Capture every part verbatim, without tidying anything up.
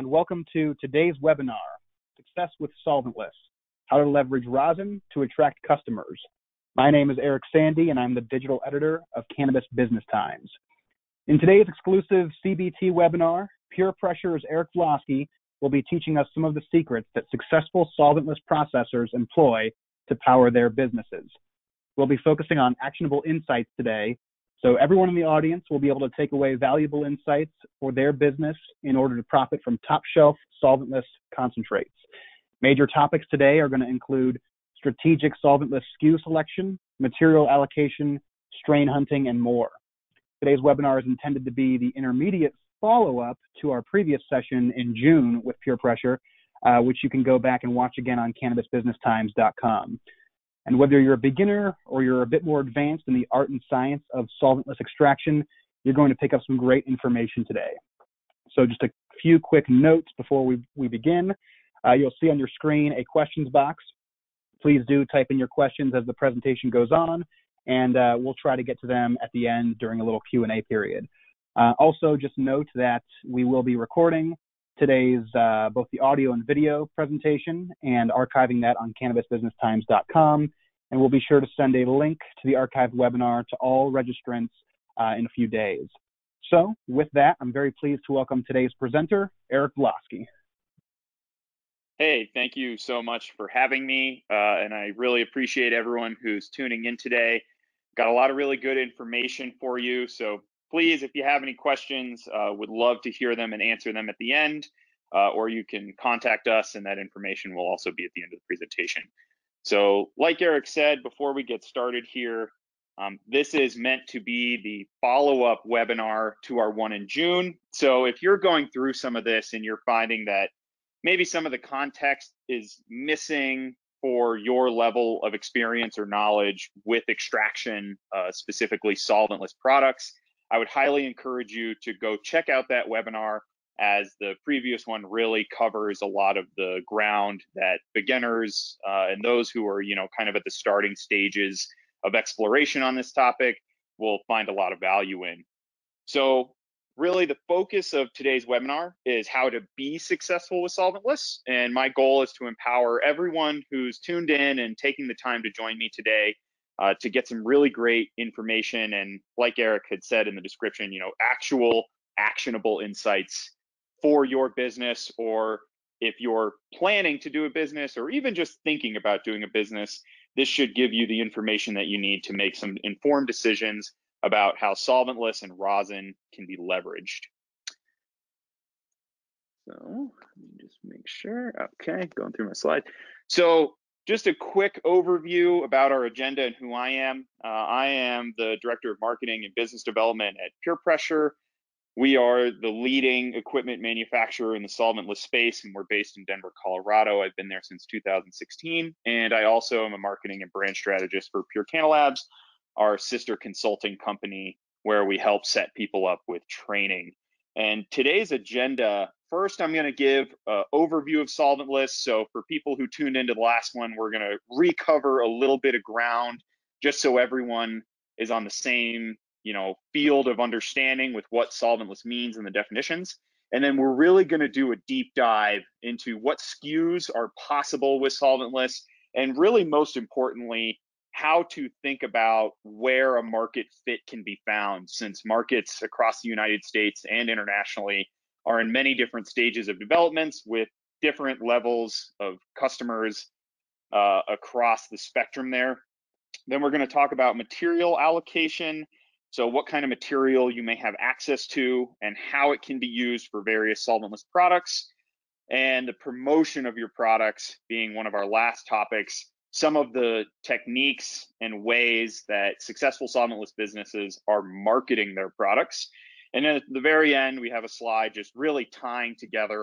and welcome to today's webinar, Success with Solventless, How to Leverage Rosin to Attract Customers. My name is Eric Sandy, and I'm the digital editor of Cannabis Business Times. In today's exclusive C B T webinar, PurePressure's Eric Vlosky will be teaching us some of the secrets that successful solventless processors employ to power their businesses. We'll be focusing on actionable insights today, so everyone in the audience will be able to take away valuable insights for their business in order to profit from top-shelf solventless concentrates. Major topics today are going to include strategic solventless S K U selection, material allocation, strain hunting, and more. Today's webinar is intended to be the intermediate follow-up to our previous session in June with PurePressure, uh, which you can go back and watch again on cannabis business times dot com. And whether you're a beginner or you're a bit more advanced in the art and science of solventless extraction, you're going to pick up some great information today. So just a few quick notes before we, we begin. Uh, you'll see on your screen a questions box. Please do type in your questions as the presentation goes on, and uh, we'll try to get to them at the end during a little Q and A period. Uh, also, just note that we will be recording today's uh, both the audio and video presentation and archiving that on cannabis business times dot com. And we'll be sure to send a link to the archived webinar to all registrants uh, in a few days. So with that, I'm very pleased to welcome today's presenter, Eric Vlosky. Hey, thank you so much for having me. Uh, and I really appreciate everyone who's tuning in today. Got a lot of really good information for you. So please, if you have any questions, uh, would love to hear them and answer them at the end, uh, or you can contact us, and that information will also be at the end of the presentation. So like Eric said, before we get started here, um, this is meant to be the follow-up webinar to our one in June. So if you're going through some of this and you're finding that maybe some of the context is missing for your level of experience or knowledge with extraction, uh, specifically solventless products, I would highly encourage you to go check out that webinar, as the previous one really covers a lot of the ground that beginners uh, and those who are, you know, kind of at the starting stages of exploration on this topic will find a lot of value in. So really the focus of today's webinar is how to be successful with solventless. And my goal is to empower everyone who's tuned in and taking the time to join me today Uh, to get some really great information, and like Eric had said in the description, you know, actual actionable insights for your business, or if you're planning to do a business or even just thinking about doing a business, this should give you the information that you need to make some informed decisions about how solventless and rosin can be leveraged. So let me just make sure, okay, going through my slide. So just a quick overview about our agenda and who I am. Uh, I am the Director of Marketing and Business Development at PurePressure. We are the leading equipment manufacturer in the solventless space, and we're based in Denver, Colorado. I've been there since two thousand sixteen. And I also am a marketing and brand strategist for Pure Can Labs, our sister consulting company, where we help set people up with training. And today's agenda, first, I'm going to give an overview of solventless. So for people who tuned into the last one, we're going to recover a little bit of ground just so everyone is on the same, you know, field of understanding with what solventless means and the definitions. And then we're really going to do a deep dive into what S K Us are possible with solventless, and really, most importantly, how to think about where a market fit can be found, since markets across the United States and internationally are in many different stages of developments with different levels of customers uh, across the spectrum there. Then we're going to talk about material allocation. So what kind of material you may have access to and how it can be used for various solventless products, and the promotion of your products being one of our last topics. Some of the techniques and ways that successful solventless businesses are marketing their products. And then at the very end, we have a slide just really tying together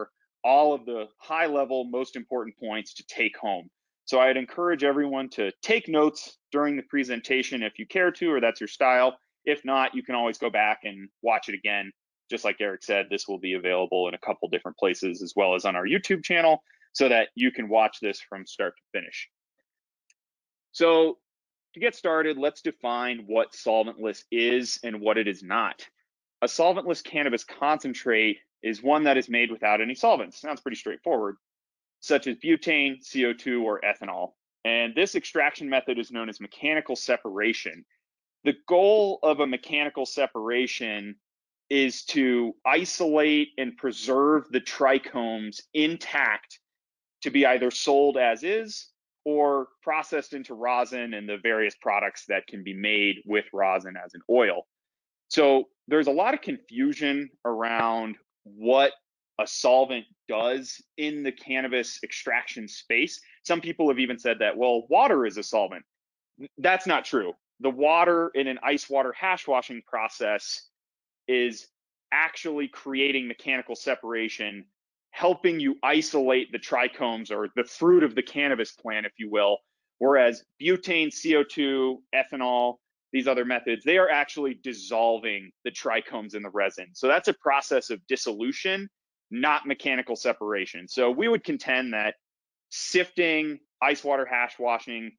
all of the high level, most important points to take home. So I'd encourage everyone to take notes during the presentation if you care to, or that's your style. If not, you can always go back and watch it again. Just like Eric said, this will be available in a couple different places, as well as on our YouTube channel, so that you can watch this from start to finish. So to get started, let's define what solventless is and what it is not. A solventless cannabis concentrate is one that is made without any solvents. Sounds pretty straightforward, such as butane, C O two, or ethanol. And this extraction method is known as mechanical separation. The goal of a mechanical separation is to isolate and preserve the trichomes intact to be either sold as is or processed into rosin and the various products that can be made with rosin as an oil. So there's a lot of confusion around what a solvent does in the cannabis extraction space. Some people have even said that, well, water is a solvent. That's not true. The water in an ice water hash washing process is actually creating mechanical separation, helping you isolate the trichomes or the fruit of the cannabis plant, if you will, whereas butane, C O two, ethanol, these other methods, they are actually dissolving the trichomes in the resin. So that's a process of dissolution, not mechanical separation. So we would contend that sifting, ice water hash washing,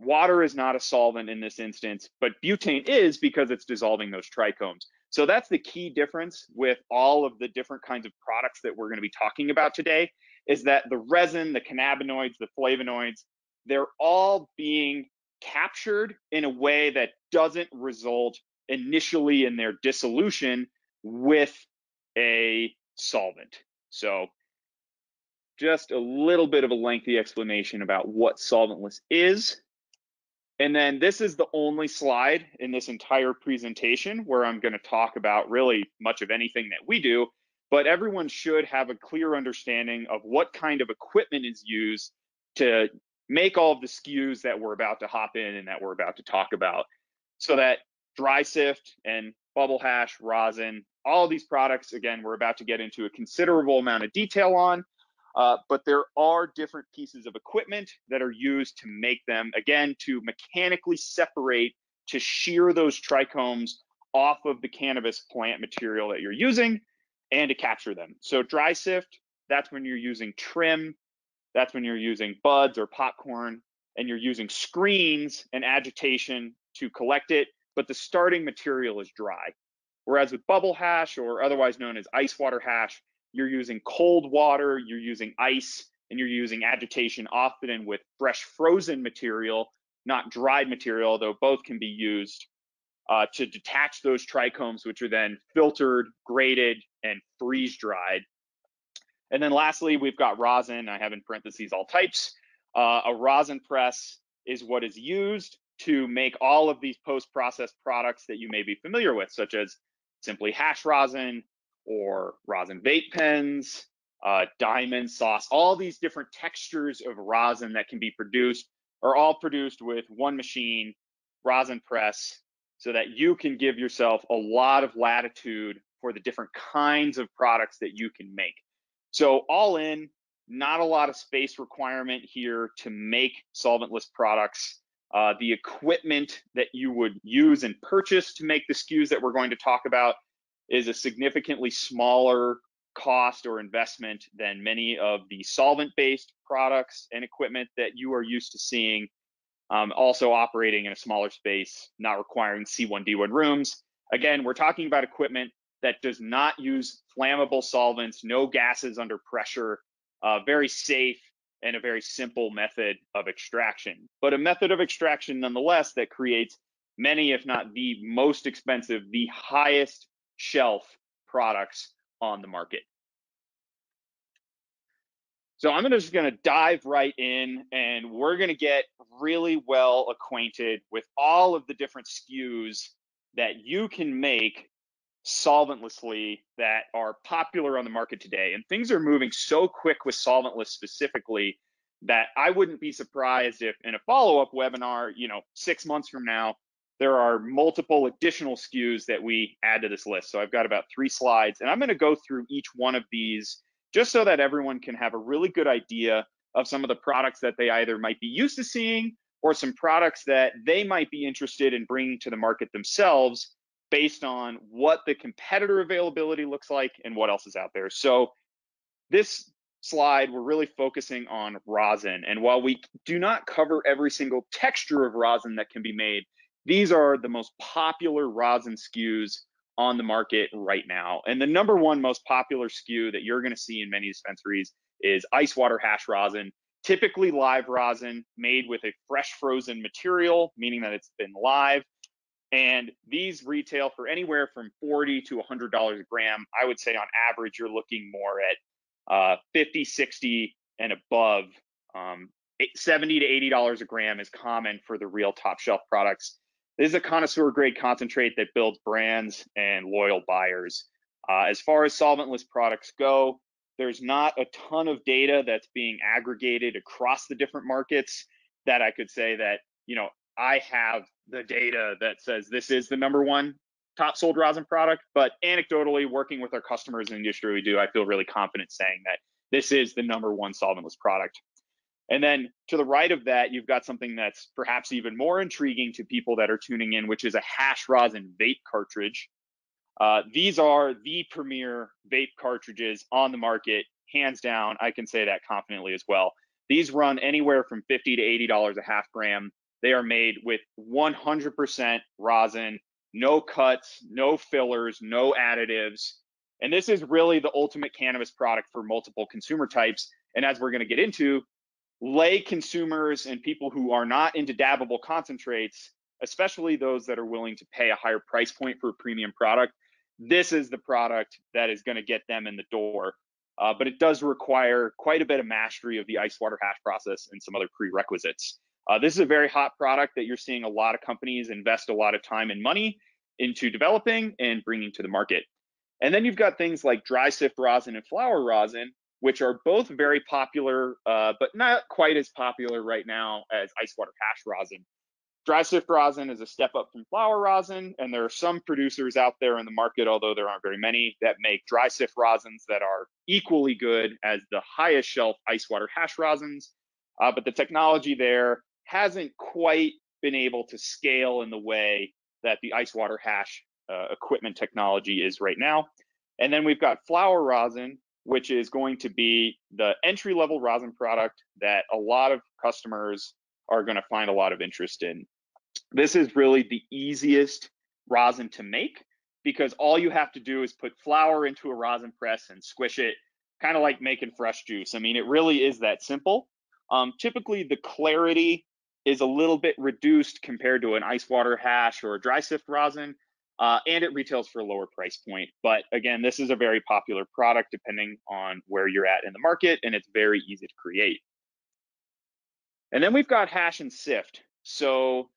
water is not a solvent in this instance, but butane is because it's dissolving those trichomes. So that's the key difference with all of the different kinds of products that we're going to be talking about today, is that the resin, the cannabinoids, the flavonoids, they're all being captured in a way that doesn't result initially in their dissolution with a solvent. So just a little bit of a lengthy explanation about what solventless is. And then this is the only slide in this entire presentation where I'm going to talk about really much of anything that we do, but everyone should have a clear understanding of what kind of equipment is used to make all of the S K Us that we're about to hop in and that we're about to talk about, so that dry sift and bubble hash, rosin, all of these products, again, we're about to get into a considerable amount of detail on. Uh, but there are different pieces of equipment that are used to make them, again, to mechanically separate, to shear those trichomes off of the cannabis plant material that you're using and to capture them. So dry sift, that's when you're using trim, that's when you're using buds or popcorn, and you're using screens and agitation to collect it, but the starting material is dry. Whereas with bubble hash, or otherwise known as ice water hash, you're using cold water, you're using ice, and you're using agitation, often with fresh frozen material, not dried material, although both can be used uh, to detach those trichomes, which are then filtered, graded, and freeze-dried. And then lastly, we've got rosin. I have in parentheses all types. Uh, a rosin press is what is used to make all of these post-processed products that you may be familiar with, such as simply hash rosin, or rosin vape pens, uh, diamond sauce, all these different textures of rosin that can be produced are all produced with one machine, rosin press, so that you can give yourself a lot of latitude for the different kinds of products that you can make. So all in, not a lot of space requirement here to make solventless products. Uh, the equipment that you would use and purchase to make the S K Us that we're going to talk about is a significantly smaller cost or investment than many of the solvent-based products and equipment that you are used to seeing. Um, also operating in a smaller space, not requiring C one D one rooms. Again, we're talking about equipment that does not use flammable solvents, no gases under pressure, uh, very safe and a very simple method of extraction. But a method of extraction nonetheless that creates many, if not the most expensive, the highest shelf products on the market. So I'm just going to dive right in, and we're going to get really well acquainted with all of the different S K Us that you can make solventlessly that are popular on the market today. And things are moving so quick with solventless specifically that I wouldn't be surprised if in a follow-up webinar, you know, six months from now, there are multiple additional S K Us that we add to this list. So I've got about three slides, and I'm going to go through each one of these just so that everyone can have a really good idea of some of the products that they either might be used to seeing or some products that they might be interested in bringing to the market themselves based on what the competitor availability looks like and what else is out there. So this slide, we're really focusing on rosin. And while we do not cover every single texture of rosin that can be made, these are the most popular rosin S K Us on the market right now. And the number one most popular S K U that you're going to see in many dispensaries is ice water hash rosin, typically live rosin made with a fresh frozen material, meaning that it's been live. And these retail for anywhere from forty to one hundred dollars a gram. I would say on average, you're looking more at uh, fifty, sixty and above. Um, seventy to eighty dollars a gram is common for the real top shelf products. This is a connoisseur grade concentrate that builds brands and loyal buyers. Uh, as far as solventless products go, there's not a ton of data that's being aggregated across the different markets that I could say that, you know, I have the data that says this is the number one top sold rosin product, but anecdotally working with our customers in the industry we do, I feel really confident saying that this is the number one solventless product. And then to the right of that, you've got something that's perhaps even more intriguing to people that are tuning in, which is a hash rosin vape cartridge. Uh, these are the premier vape cartridges on the market, hands down. I can say that confidently as well. These run anywhere from fifty to eighty dollars a half gram. They are made with one hundred percent rosin, no cuts, no fillers, no additives. And this is really the ultimate cannabis product for multiple consumer types. And as we're going to get into, lay consumers and people who are not into dabbable concentrates, especially those that are willing to pay a higher price point for a premium product, this is the product that is going to get them in the door. Uh, but it does require quite a bit of mastery of the ice water hash process and some other prerequisites. Uh, this is a very hot product that you're seeing a lot of companies invest a lot of time and money into developing and bringing to the market. And then you've got things like dry sift rosin and flower rosin, which are both very popular, uh, but not quite as popular right now as ice water hash rosin. Dry sift rosin is a step up from flower rosin, and there are some producers out there in the market, although there aren't very many, that make dry sift rosins that are equally good as the highest shelf ice water hash rosins, uh, but the technology there hasn't quite been able to scale in the way that the ice water hash uh, equipment technology is right now. And then we've got flower rosin, which is going to be the entry-level rosin product that a lot of customers are going to find a lot of interest in. This is really the easiest rosin to make because all you have to do is put flour into a rosin press and squish it, kind of like making fresh juice. I mean, it really is that simple. Um, typically, the clarity is a little bit reduced compared to an ice water hash or a dry sift rosin. Uh, and it retails for a lower price point. But again, this is a very popular product depending on where you're at in the market, and it's very easy to create. And then we've got hash and sift. So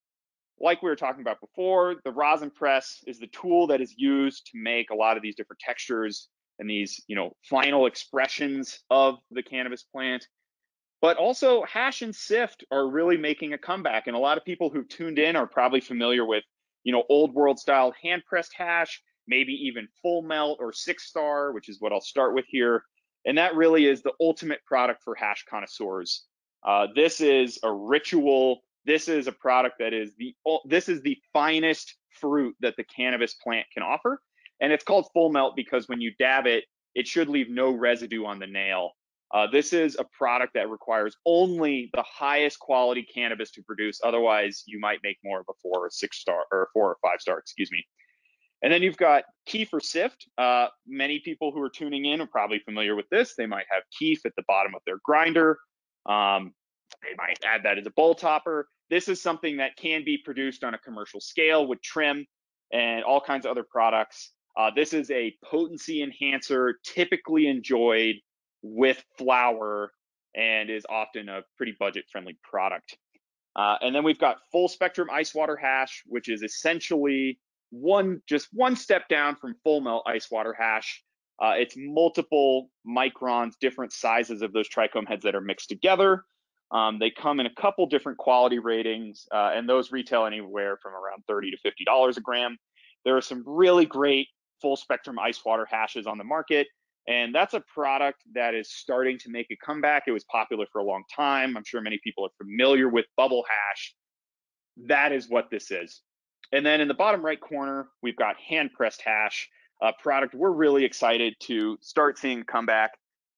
like we were talking about before, the rosin press is the tool that is used to make a lot of these different textures and these, you know, final expressions of the cannabis plant. But also hash and sift are really making a comeback. And a lot of people who've tuned in are probably familiar with, you know, old world style hand pressed hash, maybe even full melt or six star, which is what I'll start with here. And that really is the ultimate product for hash connoisseurs. Uh, this is a ritual. This is a product that is the, this is the finest fruit that the cannabis plant can offer. And it's called full melt because when you dab it, it should leave no residue on the nail. Uh, this is a product that requires only the highest quality cannabis to produce. Otherwise, you might make more of a four or six star or a four or five star, excuse me. And then you've got Kefir sift. Uh, many people who are tuning in are probably familiar with this. They might have Kef at the bottom of their grinder. Um, they might add that as a bowl topper. This is something that can be produced on a commercial scale with trim and all kinds of other products. Uh, this is a potency enhancer typically enjoyed with flour and is often a pretty budget-friendly product. Uh, and then we've got full spectrum ice water hash, which is essentially one just one step down from full melt ice water hash. Uh, it's multiple microns, different sizes of those Traychem heads that are mixed together. Um, they come in a couple different quality ratings, uh, and those retail anywhere from around thirty to fifty dollars a gram. There are some really great full spectrum ice water hashes on the market. And that's a product that is starting to make a comeback. It was popular for a long time. I'm sure many people are familiar with bubble hash. That is what this is. And then in the bottom right corner, we've got hand-pressed hash, a product we're really excited to start seeing comeback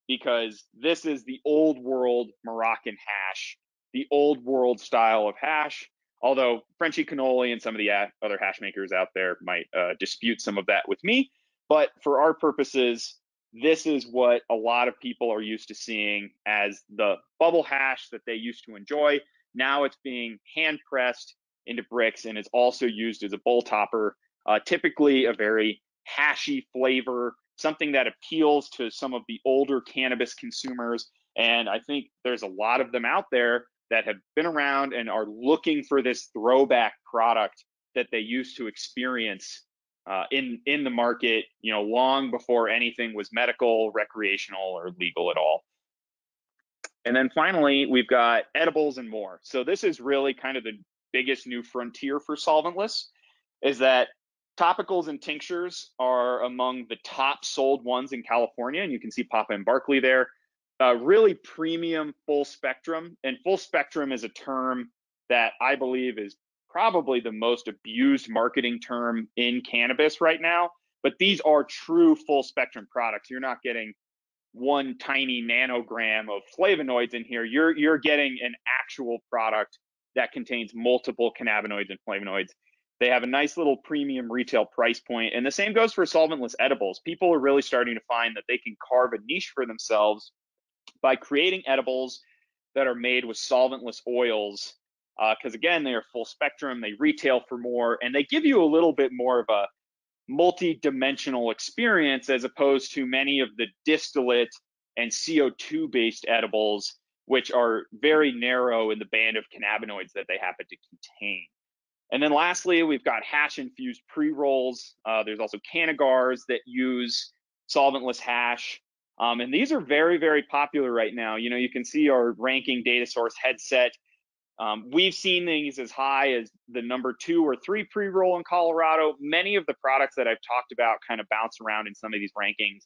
because this is the old world Moroccan hash, the old world style of hash. Although Frenchy Cannoli and some of the other hash makers out there might uh, dispute some of that with me. But for our purposes, this is what a lot of people are used to seeing as the bubble hash that they used to enjoy. Now it's being hand pressed into bricks, and it's also used as a bowl topper, uh, typically a very hashy flavor, something that appeals to some of the older cannabis consumers. And I think there's a lot of them out there that have been around and are looking for this throwback product that they used to experience uh, in, in the market, you know, long before anything was medical, recreational, or legal at all. And then finally, we've got edibles and more. So this is really kind of the biggest new frontier for solventless, is that topicals and tinctures are among the top sold ones in California. And you can see Papa and Barkley there. Uh, really premium full spectrum. And full spectrum is a term that I believe is probably the most abused marketing term in cannabis right now. But these are true full spectrum products. You're not getting one tiny nanogram of flavonoids in here. You're, you're getting an actual product that contains multiple cannabinoids and flavonoids. They have a nice little premium retail price point. And the same goes for solventless edibles. People are really starting to find that they can carve a niche for themselves by creating edibles that are made with solventless oils, because uh, again, they are full spectrum, they retail for more, and they give you a little bit more of a multi-dimensional experience as opposed to many of the distillate and C O two-based edibles, which are very narrow in the band of cannabinoids that they happen to contain. And then lastly, we've got hash-infused pre-rolls. Uh, there's also cannabigars that use solventless hash. Um, and these are very, very popular right now. You know, you can see our ranking data source Headset. Um, we've seen things as high as the number two or three pre-roll in Colorado. Many of the products that I've talked about kind of bounce around in some of these rankings,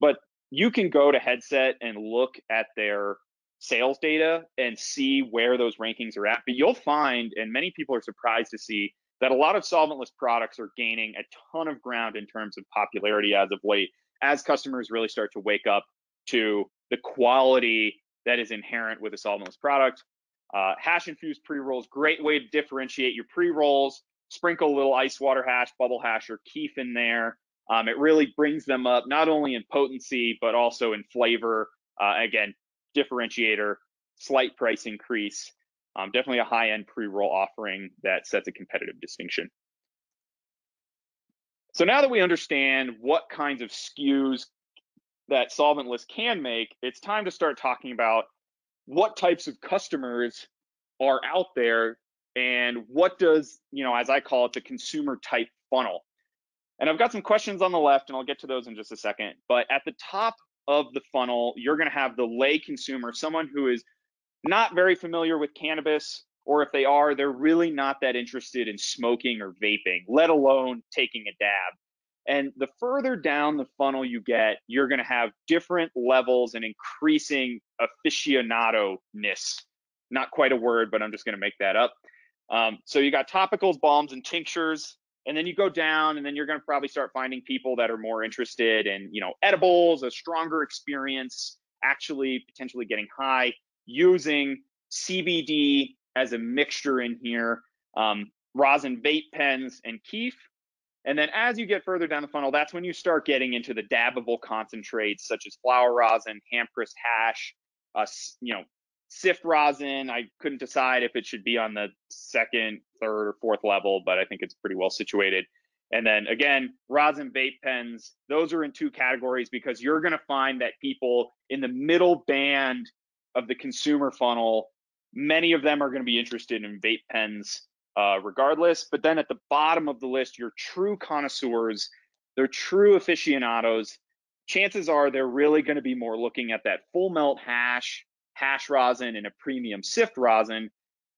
but you can go to Headset and look at their sales data and see where those rankings are at. But you'll find, and many people are surprised to see, that a lot of solventless products are gaining a ton of ground in terms of popularity as of late, as customers really start to wake up to the quality that is inherent with a solventless product. Uh, hash infused pre-rolls, great way to differentiate your pre-rolls. Sprinkle a little ice water hash, bubble hash, or keef in there. Um, it really brings them up, not only in potency, but also in flavor. Uh, again, differentiator, slight price increase. Um, definitely a high-end pre-roll offering that sets a competitive distinction. So now that we understand what kinds of S K Us that solventless can make, it's time to start talking about what types of customers are out there and what does, you know, as I call it, the consumer type funnel. And I've got some questions on the left, and I'll get to those in just a second. But at the top of the funnel, you're going to have the lay consumer, someone who is not very familiar with cannabis, or if they are, they're really not that interested in smoking or vaping, let alone taking a dab. And the further down the funnel you get, you're gonna have different levels and increasing aficionado-ness. Not quite a word, but I'm just gonna make that up. Um, so you got topicals, balms, and tinctures, and then you go down, and then you're gonna probably start finding people that are more interested in, you know, edibles, a stronger experience, actually potentially getting high, using C B D, as a mixture in here, um, rosin vape pens and keef. And then as you get further down the funnel, that's when you start getting into the dabbable concentrates such as flower rosin, hand pressed hash, uh, you know, sift rosin. I couldn't decide if it should be on the second, third, or fourth level, but I think it's pretty well situated. And then again, rosin vape pens, those are in two categories because you're gonna find that people in the middle band of the consumer funnel, many of them are going to be interested in vape pens uh, regardless. But then at the bottom of the list, your true connoisseurs, they're true aficionados. Chances are they're really going to be more looking at that full melt hash, hash rosin, and a premium sift rosin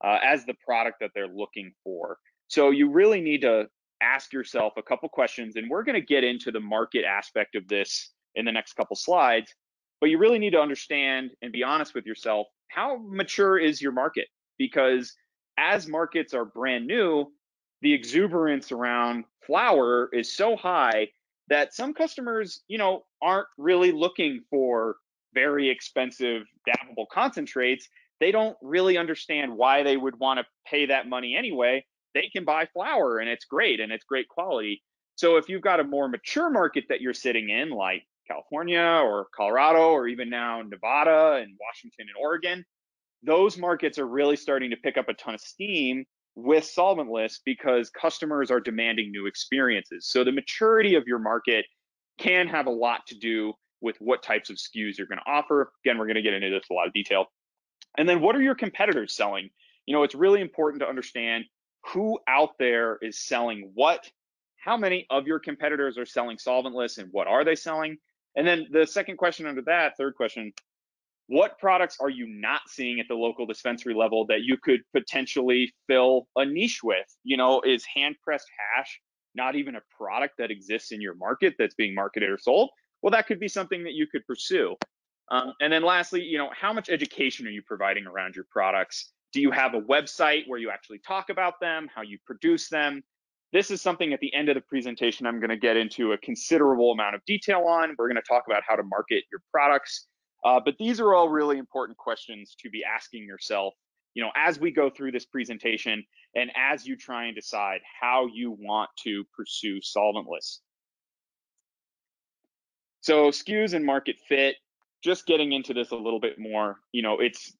uh, as the product that they're looking for. So you really need to ask yourself a couple questions, and we're going to get into the market aspect of this in the next couple slides. But you really need to understand and be honest with yourself, how mature is your market? Because as markets are brand new, the exuberance around flower is so high that some customers, you know, aren't really looking for very expensive dabbable concentrates. they don't really understand why they would want to pay that money anyway. They can buy flower and it's great and it's great quality. So if you've got a more mature market that you're sitting in, like California or Colorado, or even now Nevada and Washington and Oregon, those markets are really starting to pick up a ton of steam with solventless because customers are demanding new experiences. So the maturity of your market can have a lot to do with what types of S K Us you're going to offer. Again, we're going to get into this in a lot of detail. And then what are your competitors selling? You know, it's really important to understand who out there is selling what, how many of your competitors are selling solventless, and what are they selling? And then the second question under that, third question, what products are you not seeing at the local dispensary level that you could potentially fill a niche with? You know, is hand-pressed hash not even a product that exists in your market that's being marketed or sold? Well, that could be something that you could pursue. Um, and then lastly, you know, how much education are you providing around your products? Do you have a website where you actually talk about them, how you produce them? This is something at the end of the presentation I'm going to get into a considerable amount of detail on. We're going to talk about how to market your products. Uh, but these are all really important questions to be asking yourself, you know, as we go through this presentation and as you try and decide how you want to pursue solventless. So S K Us and market fit, just getting into this a little bit more, you know, it's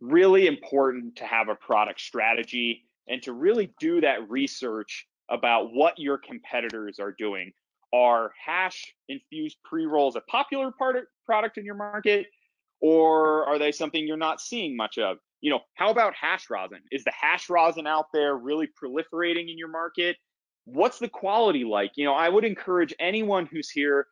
really important to have a product strategy and to really do that research about what your competitors are doing. Are hash infused pre-rolls a popular part of product in your market, or are they something you're not seeing much of? You know, how about hash rosin? Is the hash rosin out there really proliferating in your market? What's the quality like? You know, I would encourage anyone who's here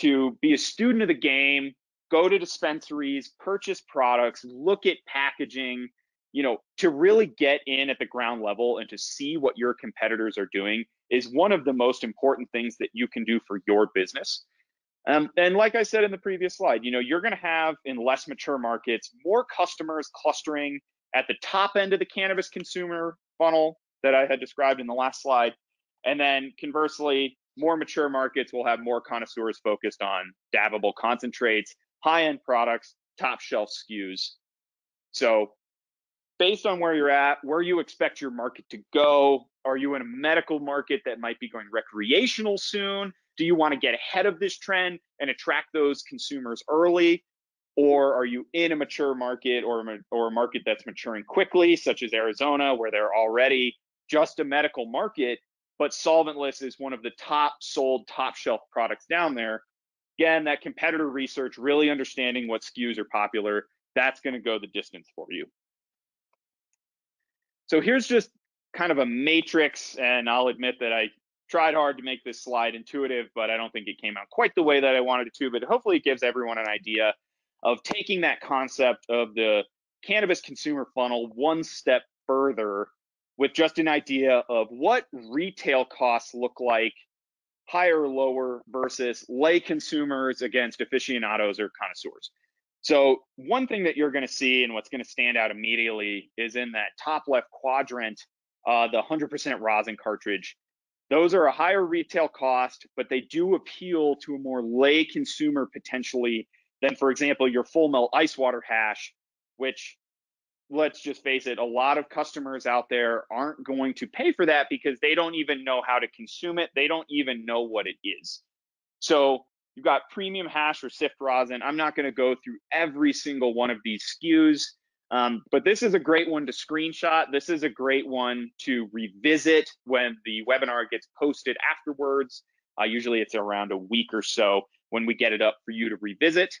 to be a student of the game, go to dispensaries, purchase products, look at packaging, you know, to really get in at the ground level and to see what your competitors are doing is one of the most important things that you can do for your business. Um, and like I said in the previous slide, you know, you're going to have in less mature markets more customers clustering at the top end of the cannabis consumer funnel that I had described in the last slide. And then conversely, more mature markets will have more connoisseurs focused on dabbable concentrates, high-end products, top shelf S K Us. So based on where you're at, where you expect your market to go, are you in a medical market that might be going recreational soon? Do you want to get ahead of this trend and attract those consumers early? Or are you in a mature market or, or a market that's maturing quickly, such as Arizona, where they're already just a medical market, but solventless is one of the top sold, top shelf products down there? Again, that competitor research, really understanding what S K Us are popular, that's going to go the distance for you. So here's just kind of a matrix, and I'll admit that I tried hard to make this slide intuitive, but I don't think it came out quite the way that I wanted it to, but hopefully it gives everyone an idea of taking that concept of the cannabis consumer funnel one step further with just an idea of what retail costs look like, higher or lower, versus lay consumers against aficionados or connoisseurs. So one thing that you're going to see and what's going to stand out immediately is in that top left quadrant, uh, the one hundred percent rosin cartridge. Those are a higher retail cost, but they do appeal to a more lay consumer potentially than, for example, your full melt ice water hash, which, let's just face it, a lot of customers out there aren't going to pay for that because they don't even know how to consume it. They don't even know what it is. So you've got premium hash or Sift rosin. I'm not going to go through every single one of these S K Us, um, but this is a great one to screenshot. This is a great one to revisit when the webinar gets posted afterwards. Uh, usually it's around a week or so when we get it up for you to revisit.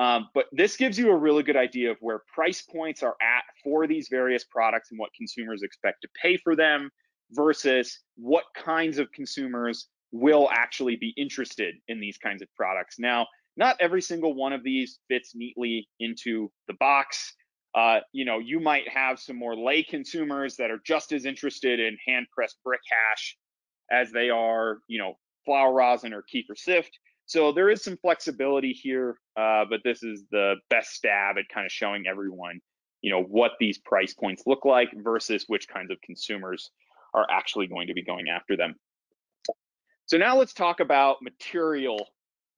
Um, but this gives you a really good idea of where price points are at for these various products and what consumers expect to pay for them versus what kinds of consumers will actually be interested in these kinds of products. Now, not every single one of these fits neatly into the box. Uh, you know, you might have some more lay consumers that are just as interested in hand-pressed brick hash as they are, you know, flower rosin or kefir Sift. So there is some flexibility here, uh, but this is the best stab at kind of showing everyone, you know, what these price points look like versus which kinds of consumers are actually going to be going after them. So now let's talk about material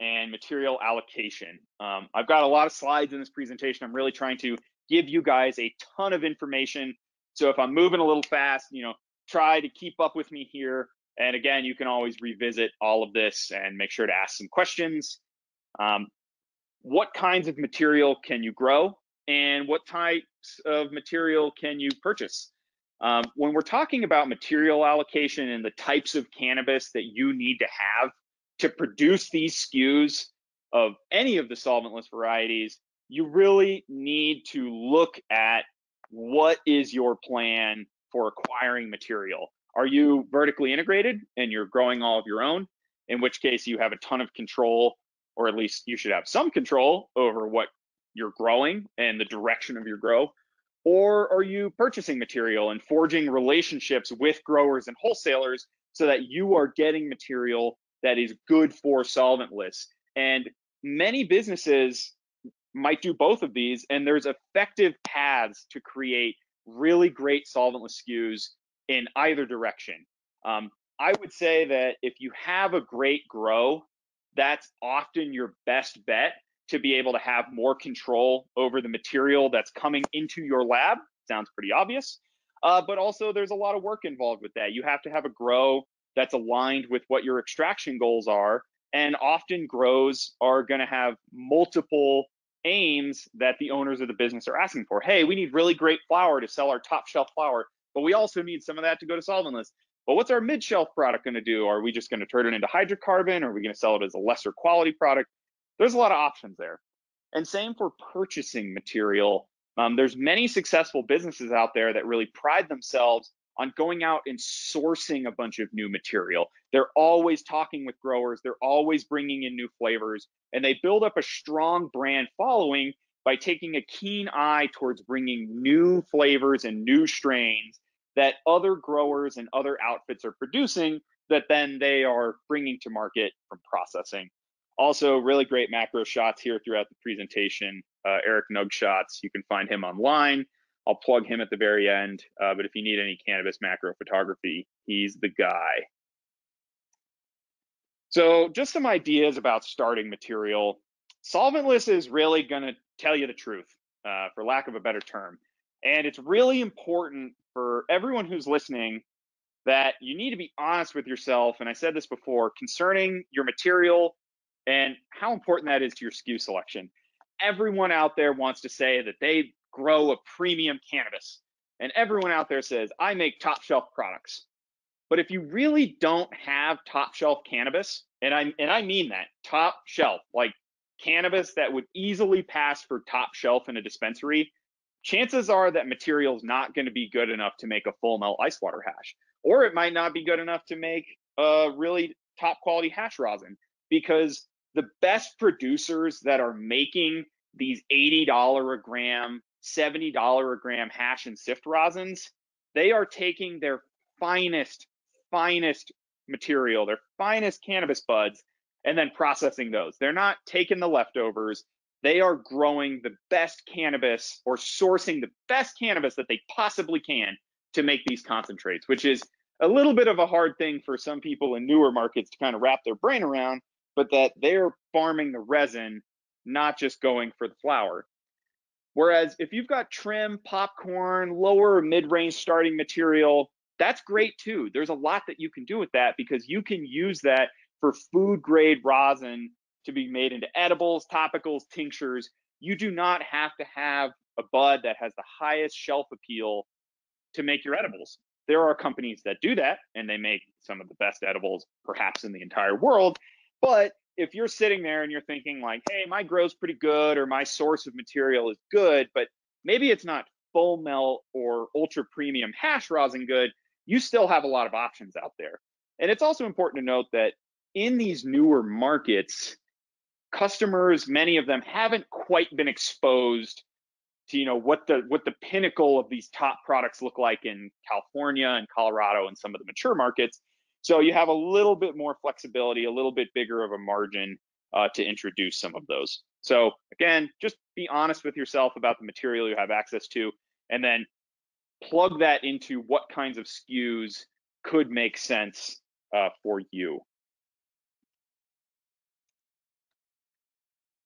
and material allocation. Um, I've got a lot of slides in this presentation. I'm really trying to give you guys a ton of information. So if I'm moving a little fast, you know, try to keep up with me here. And again, you can always revisit all of this and make sure to ask some questions. Um, what kinds of material can you grow? And what types of material can you purchase? Um, when we're talking about material allocation and the types of cannabis that you need to have to produce these S K Us of any of the solventless varieties, you really need to look at what is your plan for acquiring material. Are you vertically integrated and you're growing all of your own? In which case you have a ton of control, or at least you should have some control over what you're growing and the direction of your grow. Or are you purchasing material and forging relationships with growers and wholesalers so that you are getting material that is good for solventless? And many businesses might do both of these, and there's effective paths to create really great solventless S K Us in either direction. Um, I would say that if you have a great grow, that's often your best bet to be able to have more control over the material that's coming into your lab. Sounds pretty obvious, uh, but also there's a lot of work involved with that. You have to have a grow that's aligned with what your extraction goals are, and often grows are gonna have multiple aims that the owners of the business are asking for. Hey, we need really great flour to sell our top shelf flour, but we also need some of that to go to solventless. But what's our mid-shelf product gonna do? Are we just gonna turn it into hydrocarbon? Or are we gonna sell it as a lesser quality product? There's a lot of options there. And same for purchasing material. Um, there's many successful businesses out there that really pride themselves on going out and sourcing a bunch of new material. They're always talking with growers. They're always bringing in new flavors. And they build up a strong brand following by taking a keen eye towards bringing new flavors and new strains that other growers and other outfits are producing that then they are bringing to market from processing. Also, really great macro shots here throughout the presentation. Uh, Eric Nugshots, you can find him online. I'll plug him at the very end, uh, but if you need any cannabis macro photography, he's the guy. So just some ideas about starting material. Solventless is really gonna tell you the truth, uh, for lack of a better term. And it's really important for everyone who's listening that you need to be honest with yourself, and I said this before, concerning your material and how important that is to your S K U selection. Everyone out there wants to say that they grow a premium cannabis. And everyone out there says, I make top shelf products. But if you really don't have top shelf cannabis, and I, and I mean that, top shelf, like cannabis that would easily pass for top shelf in a dispensary, chances are that material is not gonna be good enough to make a full melt ice water hash. Or it might not be good enough to make a really top quality hash rosin, because the best producers that are making these eighty dollars a gram, seventy dollars a gram hash and sift rosins, they are taking their finest, finest material, their finest cannabis buds, and then processing those. They're not taking the leftovers. They are growing the best cannabis or sourcing the best cannabis that they possibly can to make these concentrates, which is a little bit of a hard thing for some people in newer markets to kind of wrap their brain around, but that they're farming the resin, not just going for the flower. Whereas if you've got trim, popcorn, lower mid-range starting material, that's great too. There's a lot that you can do with that, because you can use that for food grade rosin to be made into edibles, topicals, tinctures. You do not have to have a bud that has the highest shelf appeal to make your edibles. There are companies that do that, and they make some of the best edibles perhaps in the entire world. But if you're sitting there and you're thinking like, hey, my grow's pretty good, or my source of material is good, but maybe it's not full melt or ultra premium hash rosin good, you still have a lot of options out there. And it's also important to note that in these newer markets, customers, many of them haven't quite been exposed to, you know, what the what the pinnacle of these top products look like in California and Colorado and some of the mature markets. So you have a little bit more flexibility, a little bit bigger of a margin uh, to introduce some of those. So again, just be honest with yourself about the material you have access to, and then plug that into what kinds of S K Us could make sense uh, for you.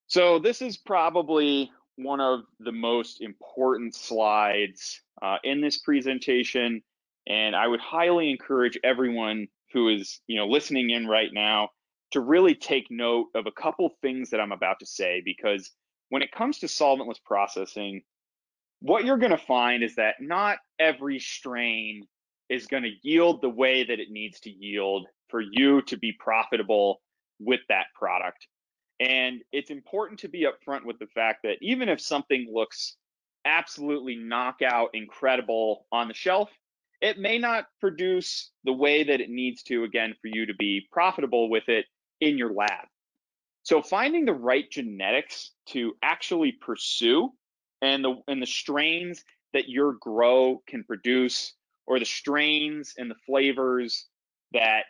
So this is probably one of the most important slides uh, in this presentation, and I would highly encourage everyone who is, you know, listening in right now to really take note of a couple things that I'm about to say, because when it comes to solventless processing, what you're going to find is that not every strain is going to yield the way that it needs to yield for you to be profitable with that product. And it's important to be upfront with the fact that even if something looks absolutely knockout incredible on the shelf, it may not produce the way that it needs to, again, for you to be profitable with it in your lab. So finding the right genetics to actually pursue and the, and the strains that your grow can produce, or the strains and the flavors that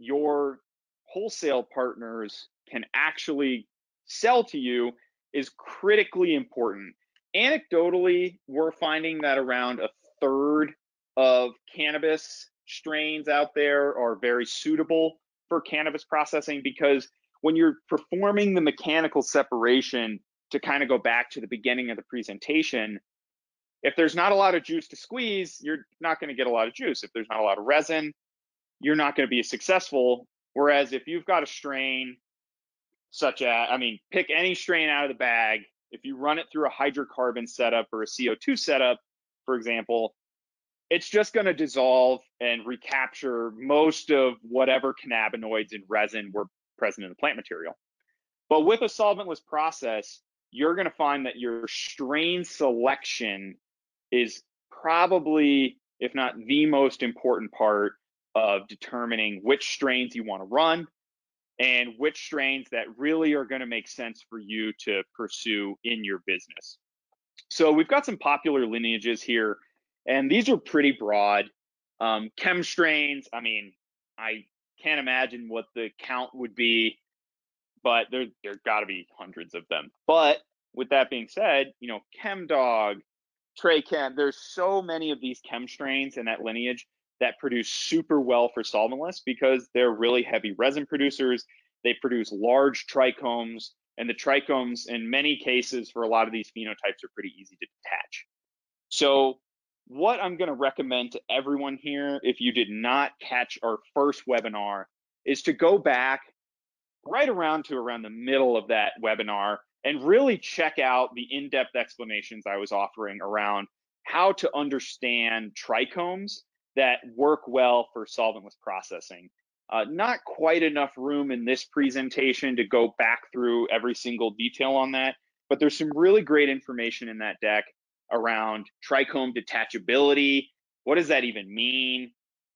your wholesale partners can actually sell to you, is critically important. Anecdotally, we're finding that around a third of cannabis strains out there are very suitable for cannabis processing, because when you're performing the mechanical separation, to kind of go back to the beginning of the presentation, if there's not a lot of juice to squeeze, you're not going to get a lot of juice. If there's not a lot of resin, you're not going to be successful. Whereas if you've got a strain such as, I mean, pick any strain out of the bag, if you run it through a hydrocarbon setup or a C O two setup, for example, it's just going to dissolve and recapture most of whatever cannabinoids and resin were present in the plant material. But with a solventless process, you're going to find that your strain selection is probably, if not the most important part of determining which strains you want to run and which strains that really are going to make sense for you to pursue in your business. So we've got some popular lineages here, and these are pretty broad. Um, chem strains, I mean, I can't imagine what the count would be, but there there got to be hundreds of them. But with that being said, you know, ChemDog, Traychem, there's so many of these chem strains in that lineage that produce super well for solventless because they're really heavy resin producers. They produce large trichomes, and the trichomes in many cases for a lot of these phenotypes are pretty easy to detach. So what I'm going to recommend to everyone here, if you did not catch our first webinar, is to go back right around to around the middle of that webinar and really check out the in-depth explanations I was offering around how to understand trichomes that work well for solventless processing. Uh, not quite enough room in this presentation to go back through every single detail on that, but there's some really great information in that deck around trichome detachability. What does that even mean?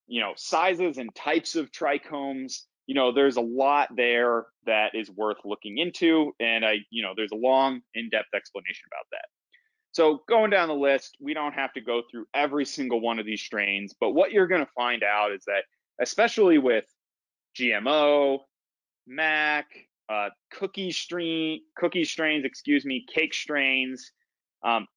You know, sizes and types of trichomes. You know, there's a lot there that is worth looking into, and I, you know, there's a long in-depth explanation about that. So going down the list, we don't have to go through every single one of these strains, but what you're going to find out is that, especially with G M O, Mac, uh, cookie strain, cookie strains, excuse me, cake strains, um,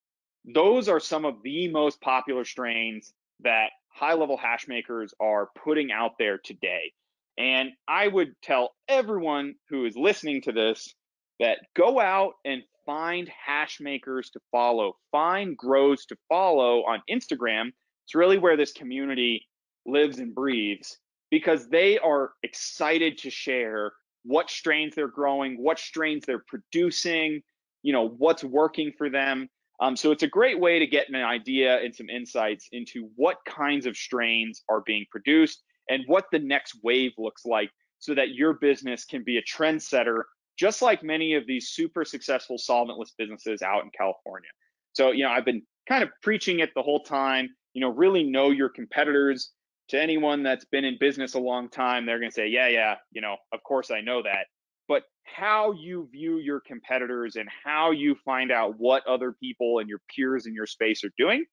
those are some of the most popular strains that high-level hash makers are putting out there today. And I would tell everyone who is listening to this that go out and find hash makers to follow, find grows to follow on Instagram. It's really where this community lives and breathes, because they are excited to share what strains they're growing, what strains they're producing, you know, what's working for them. Um, so it's a great way to get an idea and some insights into what kinds of strains are being produced and what the next wave looks like, so that your business can be a trendsetter, just like many of these super successful solventless businesses out in California. So, you know, I've been kind of preaching it the whole time, you know, really know your competitors. To anyone that's been in business a long time, they're gonna say, yeah, yeah, you know, of course I know that. But how you view your competitors and how you find out what other people and your peers in your space are doing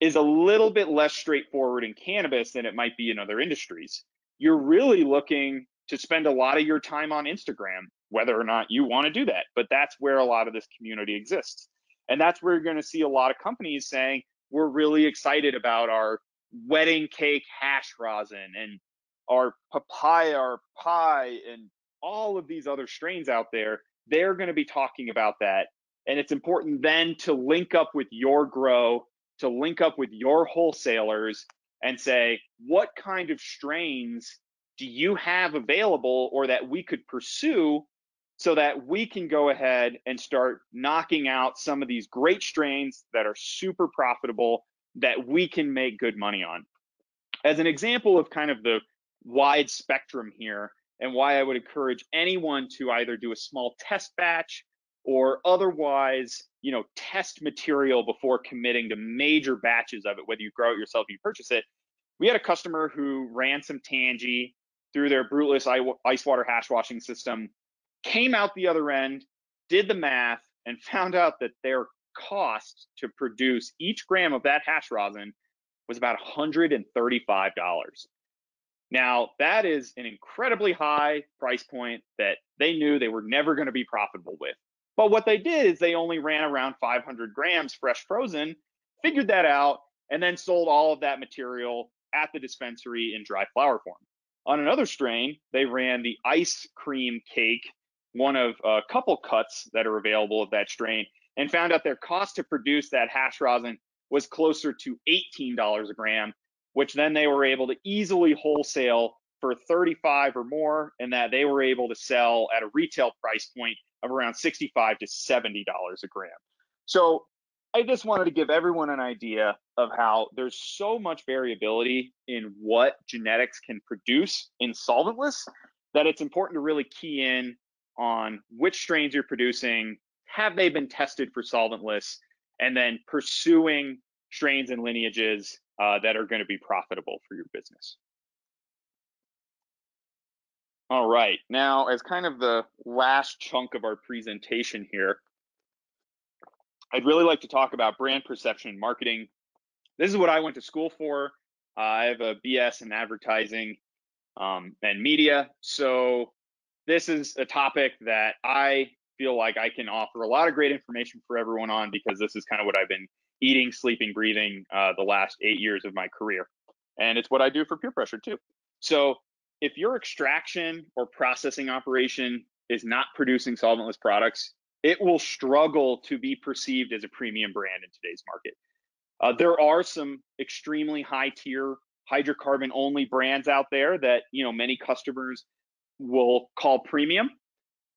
is a little bit less straightforward in cannabis than it might be in other industries. You're really looking to spend a lot of your time on Instagram, whether or not you want to do that, but that's where a lot of this community exists. And that's where you're going to see a lot of companies saying, we're really excited about our wedding cake hash rosin and our papaya, our pie, and all of these other strains out there. They're going to be talking about that And it's important then to link up with your grow, to link up with your wholesalers and say, what kind of strains do you have available or that we could pursue so that we can go ahead and start knocking out some of these great strains that are super profitable that we can make good money on. As an example of kind of the wide spectrum here and why I would encourage anyone to either do a small test batch or otherwise, you know, test material before committing to major batches of it, whether you grow it yourself or you purchase it. We had a customer who ran some tangy through their Bruteless ice water hash washing system, came out the other end, did the math, and found out that their cost to produce each gram of that hash rosin was about one hundred thirty-five dollars. Now, that is an incredibly high price point that they knew they were never going to be profitable with. But what they did is they only ran around five hundred grams fresh frozen, figured that out, and then sold all of that material at the dispensary in dry flower form. On another strain, they ran the ice cream cake, one of a couple cuts that are available of that strain, and found out their cost to produce that hash rosin was closer to eighteen dollars a gram, which then they were able to easily wholesale for thirty-five dollars or more, and that they were able to sell at a retail price point of around sixty-five to seventy dollars a gram. So I just wanted to give everyone an idea of how there's so much variability in what genetics can produce in solventless that it's important to really key in on which strains you're producing, have they been tested for solventless, and then pursuing strains and lineages uh, that are going to be profitable for your business. All right, now as kind of the last chunk of our presentation here, I'd really like to talk about brand perception and marketing. This is what I went to school for. Uh, I have a B S in advertising um, and media. So this is a topic that I feel like I can offer a lot of great information for everyone on, because this is kind of what I've been eating, sleeping, breathing uh, the last eight years of my career. And it's what I do for PurePressure too. So if your extraction or processing operation is not producing solventless products, it will struggle to be perceived as a premium brand in today's market. Uh, there are some extremely high tier hydrocarbon only brands out there that, you know, many customers will call premium,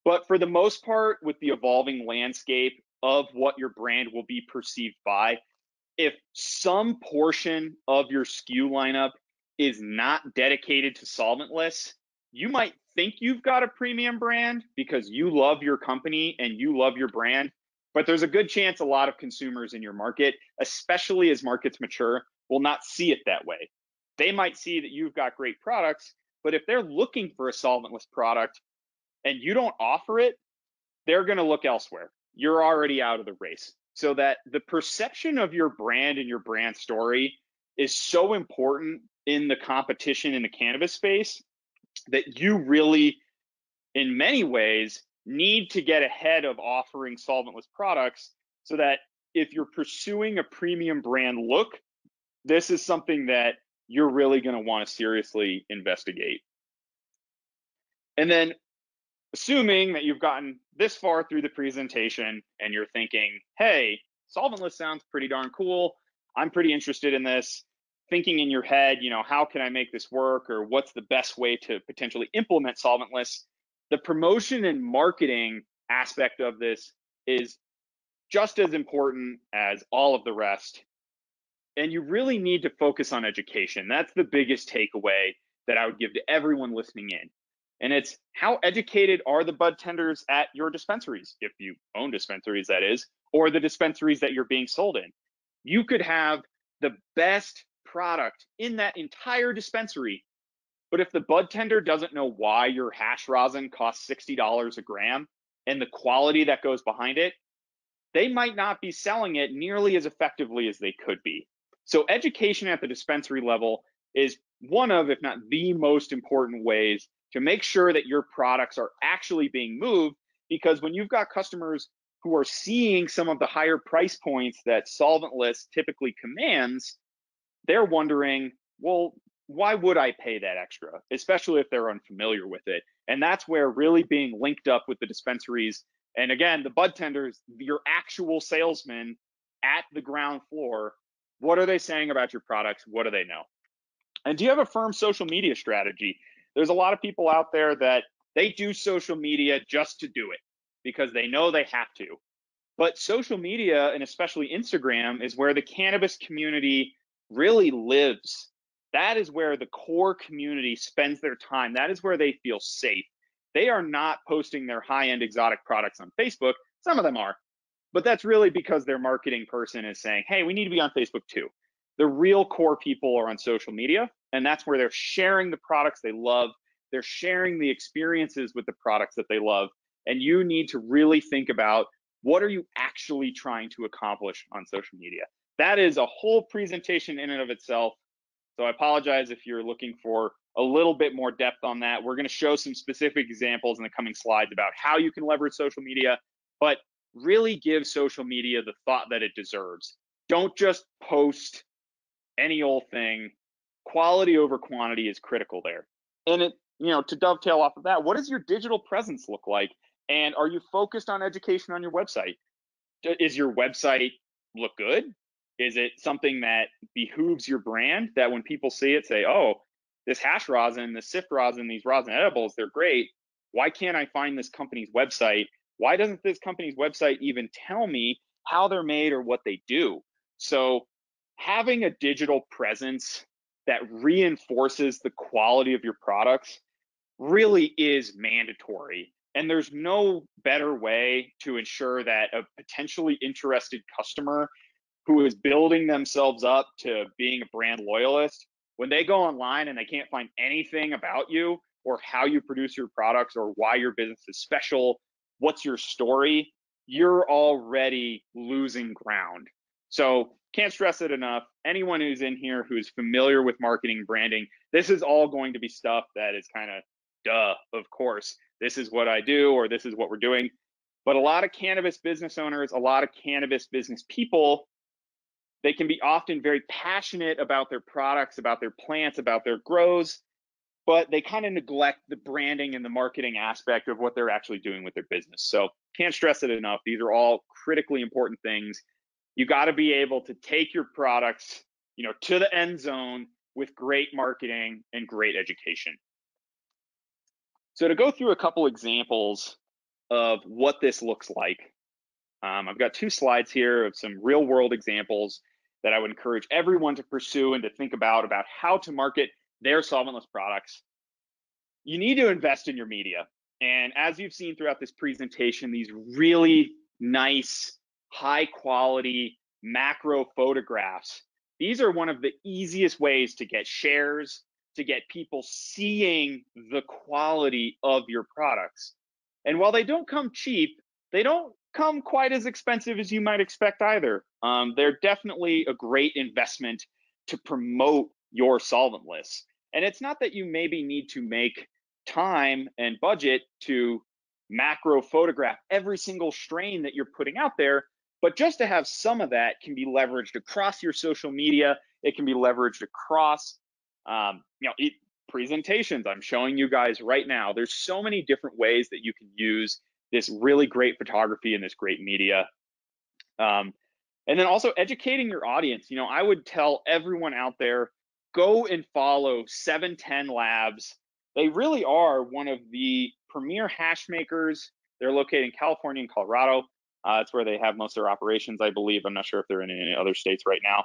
but for the most part, with the evolving landscape of what your brand will be perceived by, if some portion of your S K U lineup is not dedicated to solventless, you might think you've got a premium brand because you love your company and you love your brand, but there's a good chance a lot of consumers in your market, especially as markets mature, will not see it that way. They might see that you've got great products, but if they're looking for a solventless product and you don't offer it, they're going to look elsewhere. You're already out of the race. So that the perception of your brand and your brand story is so important in the competition in the cannabis space that you really, in many ways, need to get ahead of offering solventless products so that if you're pursuing a premium brand look, this is something that you're really going to want to seriously investigate. And then, assuming that you've gotten this far through the presentation and you're thinking, hey, solventless sounds pretty darn cool, I'm pretty interested in this, thinking in your head, you know, how can I make this work, or what's the best way to potentially implement solventless? The promotion and marketing aspect of this is just as important as all of the rest. And you really need to focus on education. That's the biggest takeaway that I would give to everyone listening in. And it's, how educated are the bud tenders at your dispensaries, if you own dispensaries, that is, or the dispensaries that you're being sold in? You could have the best product in that entire dispensary, but if the bud tender doesn't know why your hash rosin costs sixty dollars a gram and the quality that goes behind it, they might not be selling it nearly as effectively as they could be. So education at the dispensary level is one of, if not the most important ways to make sure that your products are actually being moved, because when you've got customers who are seeing some of the higher price points that solventless typically commands, they're wondering, well, why would I pay that extra, especially if they're unfamiliar with it? And that's where really being linked up with the dispensaries And again, the bud tenders, your actual salesmen at the ground floor, what are they saying about your products? What do they know? And do you have a firm social media strategy? There's a lot of people out there that they do social media just to do it because they know they have to. But social media, and especially Instagram, is where the cannabis community really lives. That is where the core community spends their time. That is where they feel safe. They are not posting their high-end exotic products on Facebook. Some of them are, but that's really because their marketing person is saying, hey, we need to be on Facebook too. The real core people are on social media, and that's where they're sharing the products they love. They're sharing the experiences with the products that they love. And you need to really think about, what are you actually trying to accomplish on social media? That is a whole presentation in and of itself. So I apologize if you're looking for a little bit more depth on that. We're going to show some specific examples in the coming slides about how you can leverage social media, but really give social media the thought that it deserves. Don't just post any old thing. Quality over quantity is critical there. And it, you know, to dovetail off of that, what does your digital presence look like? And are you focused on education on your website? Is your website look good? Is it something that behooves your brand, that when people see it say, oh, this hash rosin, this sift rosin, these rosin edibles, they're great. Why can't I find this company's website? Why doesn't this company's website even tell me how they're made or what they do? So having a digital presence that reinforces the quality of your products really is mandatory. And there's no better way to ensure that a potentially interested customer who is building themselves up to being a brand loyalist, when they go online and they can't find anything about you or how you produce your products or why your business is special, what's your story, you're already losing ground. So can't stress it enough. Anyone who's in here who's familiar with marketing, branding, this is all going to be stuff that is kind of duh, of course. This is what I do, or this is what we're doing. But a lot of cannabis business owners, a lot of cannabis business people, they can be often very passionate about their products, about their plants, about their grows, but they kind of neglect the branding and the marketing aspect of what they're actually doing with their business. So can't stress it enough. These are all critically important things. You got to be able to take your products, you know, to the end zone with great marketing and great education. So to go through a couple examples of what this looks like, um, I've got two slides here of some real world examples that I would encourage everyone to pursue and to think about, about how to market their solventless products. You need to invest in your media. And as you've seen throughout this presentation, these really nice, high quality macro photographs, these are one of the easiest ways to get shares, to get people seeing the quality of your products. And while they don't come cheap, they don't come quite as expensive as you might expect either. Um, they're definitely a great investment to promote your solventless. And it's not that you maybe need to make time and budget to macro photograph every single strain that you're putting out there, but just to have some of that can be leveraged across your social media. It can be leveraged across um, you know, it, presentations I'm showing you guys right now. There's so many different ways that you can use this really great photography and this great media. Um, and then also educating your audience. You know, I would tell everyone out there, go and follow seven ten Labs. They really are one of the premier hash makers. They're located in California and Colorado. Uh, that's where they have most of their operations, I believe. I'm not sure if they're in any other states right now.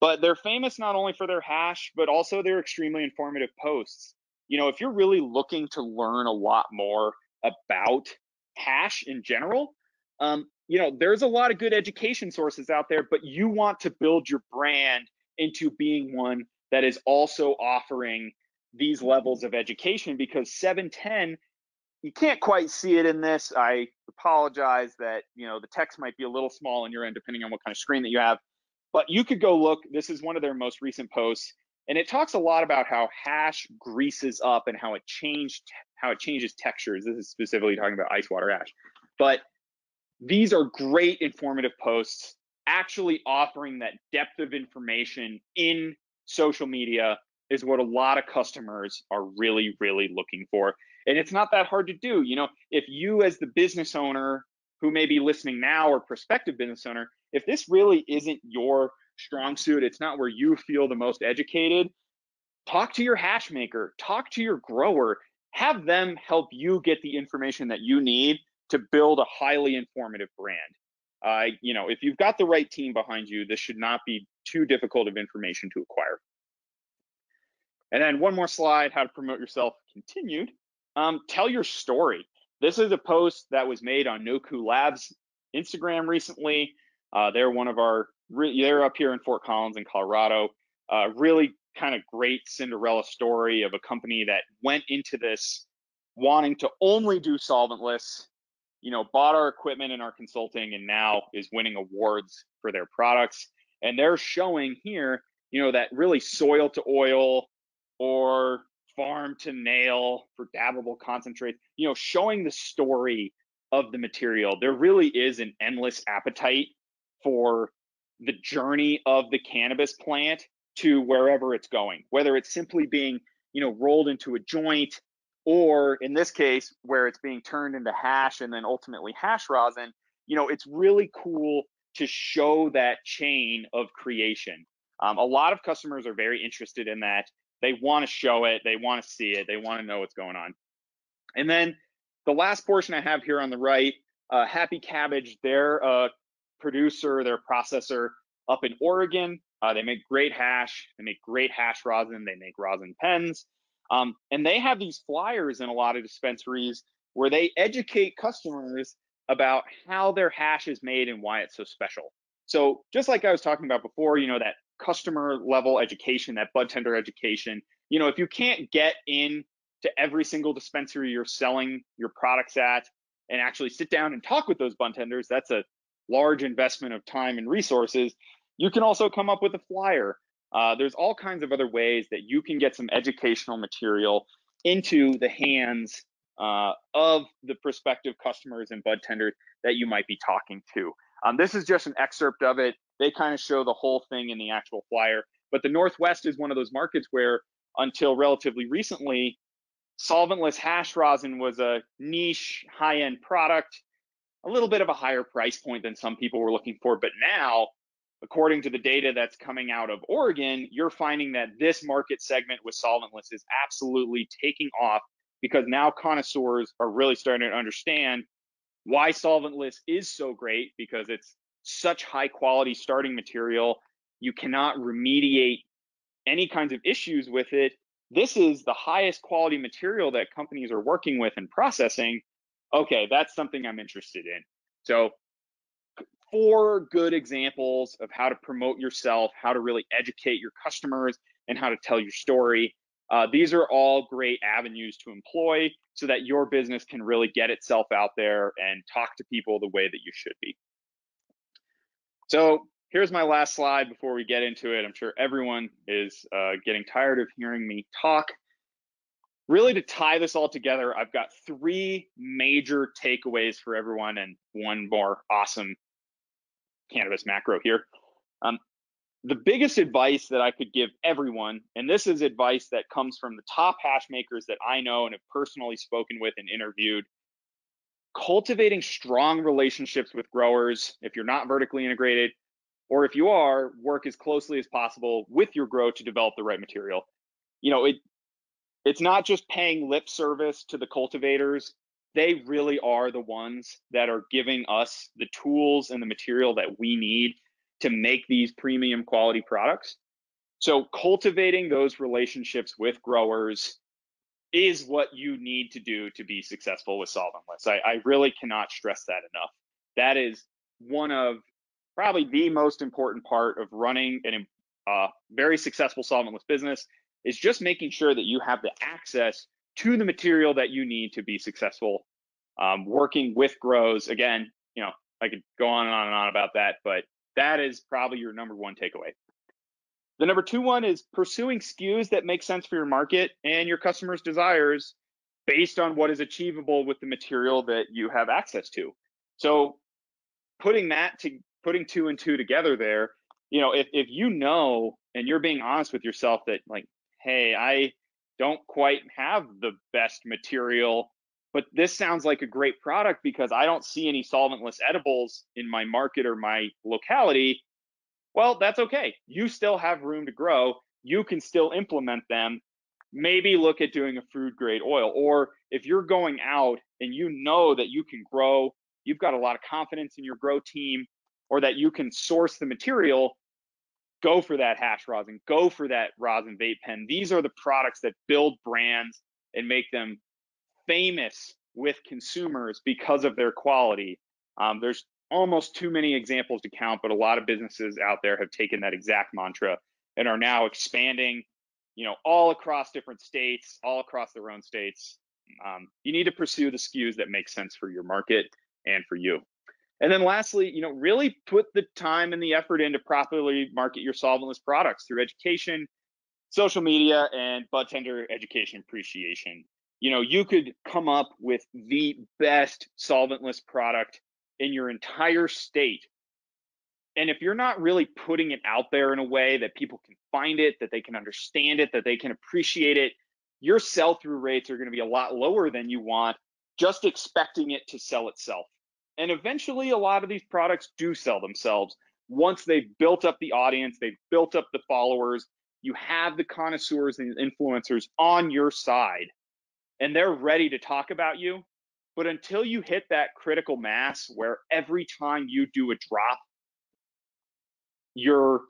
But they're famous not only for their hash, but also their extremely informative posts. You know, if you're really looking to learn a lot more about hash in general, um, you know, there's a lot of good education sources out there, but you want to build your brand into being one that is also offering these levels of education, because seven ten, you can't quite see it in this. I apologize that, you know, the text might be a little small on your end, depending on what kind of screen that you have. But you could go look, this is one of their most recent posts, and it talks a lot about how hash greases up and how it changed, how it changes textures. This is specifically talking about ice water hash. But these are great informative posts, actually offering that depth of information in social media is what a lot of customers are really, really looking for. And it's not that hard to do. You know, if you as the business owner who may be listening now or prospective business owner, if this really isn't your strong suit, it's not where you feel the most educated, talk to your hash maker, talk to your grower, have them help you get the information that you need to build a highly informative brand. Uh, you know, if you've got the right team behind you, this should not be too difficult of information to acquire. And then one more slide, how to promote yourself continued. Um, tell your story. This is a post that was made on Noku Labs Instagram recently. Uh, they're one of our, they're up here in Fort Collins in Colorado. Uh, really kind of great Cinderella story of a company that went into this wanting to only do solventless, you know, bought our equipment and our consulting, and now is winning awards for their products. And they're showing here, you know, that really soil to oil or farm to nail for dabbable concentrate, you know, showing the story of the material. There really is an endless appetite for the journey of the cannabis plant to wherever it's going, whether it's simply being, you know, rolled into a joint, or in this case, where it's being turned into hash and then ultimately hash rosin. You know, it's really cool to show that chain of creation. Um, a lot of customers are very interested in that. They want to show it, they want to see it, they want to know what's going on. And then the last portion I have here on the right, uh, Happy Cabbage, they're a producer, they're a processor up in Oregon. Uh, they make great hash, they make great hash rosin, they make rosin pens. Um, and they have these flyers in a lot of dispensaries where they educate customers about how their hash is made and why it's so special. So just like I was talking about before, you know, that customer level education, that bud tender education, you know, if you can't get in to every single dispensary you're selling your products at and actually sit down and talk with those bud tenders, that's a large investment of time and resources. You can also come up with a flyer. Uh, there's all kinds of other ways that you can get some educational material into the hands uh, of the prospective customers and bud tenders that you might be talking to. Um, this is just an excerpt of it. They kind of show the whole thing in the actual flyer, but the Northwest is one of those markets where until relatively recently, solventless hash rosin was a niche high-end product, a little bit of a higher price point than some people were looking for. But now, according to the data that's coming out of Oregon, you're finding that this market segment with solventless is absolutely taking off because now connoisseurs are really starting to understand why solventless is so great, because it's such high quality starting material. You cannot remediate any kinds of issues with it. This is the highest quality material that companies are working with and processing. Okay, that's something I'm interested in. So four good examples of how to promote yourself, how to really educate your customers, and how to tell your story. Uh, these are all great avenues to employ so that your business can really get itself out there and talk to people the way that you should be. So here's my last slide before we get into it. I'm sure everyone is uh, getting tired of hearing me talk. Really, to tie this all together, I've got three major takeaways for everyone and one more awesome cannabis macro here. Um, the biggest advice that I could give everyone, and this is advice that comes from the top hash makers that I know and have personally spoken with and interviewed, cultivating strong relationships with growers. If you're not vertically integrated, or if you are, work as closely as possible with your grow to develop the right material. You know, it it's not just paying lip service to the cultivators. They really are the ones that are giving us the tools and the material that we need to make these premium quality products. So cultivating those relationships with growers is what you need to do to be successful with solventless. I, I really cannot stress that enough. That is one of probably the most important part of running a uh, very successful solventless business, is just making sure that you have the access to the material that you need to be successful. Um, working with grows, again, you know, I could go on and on and on about that, but that is probably your number one takeaway. The number two one is pursuing S K Us that make sense for your market and your customers' desires based on what is achievable with the material that you have access to. So putting that to putting two and two together there, you know, if, if you know and you're being honest with yourself that like, hey, I don't quite have the best material But this sounds like a great product because I don't see any solventless edibles in my market or my locality. Well, that's okay. You still have room to grow. You can still implement them. Maybe look at doing a food grade oil. Or if you're going out and you know that you can grow, you've got a lot of confidence in your grow team, or that you can source the material, go for that hash rosin, go for that rosin vape pen. These are the products that build brands and make them famous with consumers because of their quality. Um, there's almost too many examples to count, but a lot of businesses out there have taken that exact mantra and are now expanding, you know, all across different states, all across their own states. Um, you need to pursue the S K Us that make sense for your market and for you. And then lastly, you know, really put the time and the effort in to properly market your solventless products through education, social media, and budtender education appreciation. You know, you could come up with the best solventless product in your entire state. And if you're not really putting it out there in a way that people can find it, that they can understand it, that they can appreciate it, your sell-through rates are going to be a lot lower than you want, just expecting it to sell itself. And eventually, a lot of these products do sell themselves. Once they've built up the audience, they've built up the followers, you have the connoisseurs and influencers on your side, and they're ready to talk about you. But until you hit that critical mass where every time you do a drop, you're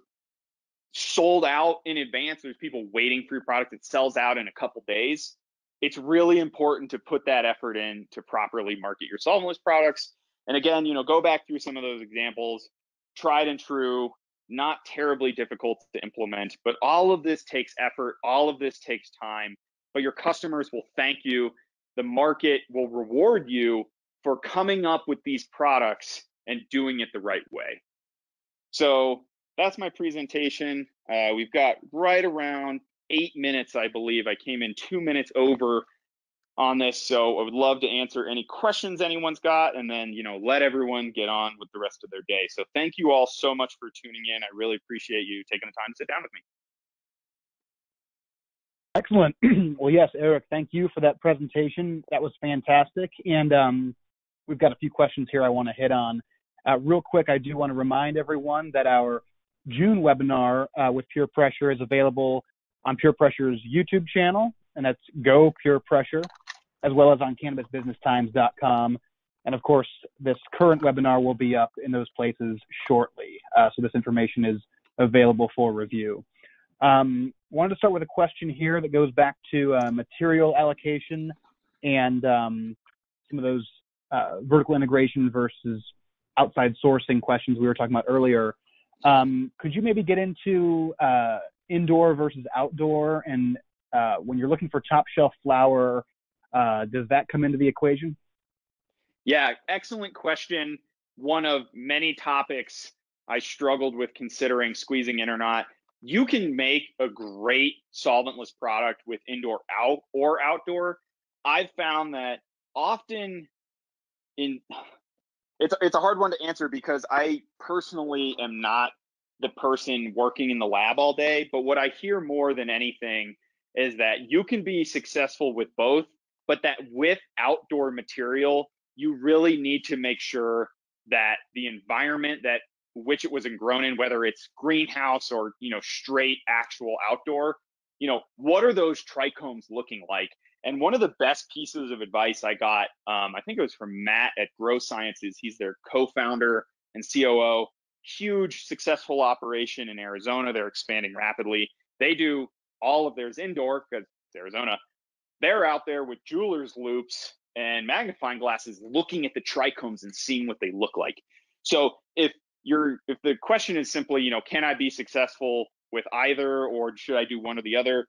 sold out in advance, there's people waiting for your product, it sells out in a couple days, it's really important to put that effort in to properly market your solventless products. And again, you know, go back through some of those examples, tried and true, not terribly difficult to implement, but all of this takes effort, all of this takes time, but your customers will thank you. The market will reward you for coming up with these products and doing it the right way. So that's my presentation. Uh, we've got right around eight minutes, I believe. I came in two minutes over on this, so I would love to answer any questions anyone's got, and then, you know, let everyone get on with the rest of their day. So thank you all so much for tuning in. I really appreciate you taking the time to sit down with me. Excellent. Well, yes, Eric, thank you for that presentation. That was fantastic. And um, we've got a few questions here I want to hit on. Uh, real quick, I do want to remind everyone that our June webinar uh, with PurePressure is available on PurePressure's YouTube channel, and that's Go PurePressure, as well as on cannabis business times dot com. And of course, this current webinar will be up in those places shortly. Uh, so this information is available for review. Um, wanted to start with a question here that goes back to uh, material allocation and um, some of those uh, vertical integration versus outside sourcing questions we were talking about earlier. Um, could you maybe get into uh, indoor versus outdoor, and uh, when you're looking for top shelf flower, uh, does that come into the equation? Yeah, excellent question. One of many topics I struggled with considering squeezing in or not. You can make a great solventless product with indoor out or outdoor. I've found that often in It's, it's a hard one to answer because I personally am not the person working in the lab all day. But what I hear more than anything is that you can be successful with both, but that with outdoor material, you really need to make sure that the environment that which it was grown in, whether it's greenhouse or, you know, straight actual outdoor, you know, what are those trichomes looking like? And one of the best pieces of advice I got, um, I think it was from Matt at Grow Sciences. He's their co-founder and C O O, huge successful operation in Arizona. They're expanding rapidly. They do all of theirs indoor because it's Arizona. They're out there with jeweler's loops and magnifying glasses looking at the trichomes and seeing what they look like. So if you're, if the question is simply, you know, can I be successful with either, or should I do one or the other?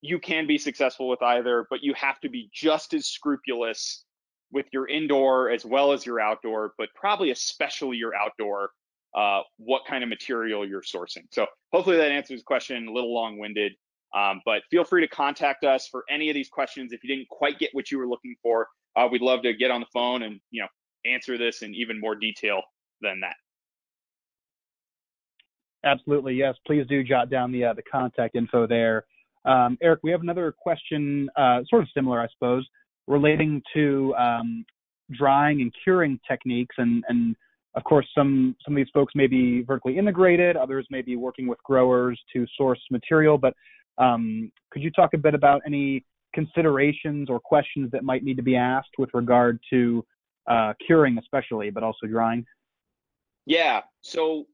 You can be successful with either, but you have to be just as scrupulous with your indoor as well as your outdoor, but probably especially your outdoor, uh, what kind of material you're sourcing. So hopefully that answers the question, a little long-winded, um, but feel free to contact us for any of these questions. If you didn't quite get what you were looking for, uh, we'd love to get on the phone and, you know, answer this in even more detail than that. Absolutely, yes. Please do jot down the, uh, the contact info there. Um, Eric, we have another question, uh, sort of similar, I suppose. relating to um, drying and curing techniques. And, and of course, some, some of these folks may be vertically integrated, others may be working with growers to source material. But um, could you talk a bit about any considerations or questions that might need to be asked with regard to uh, curing especially, but also drying? Yeah. So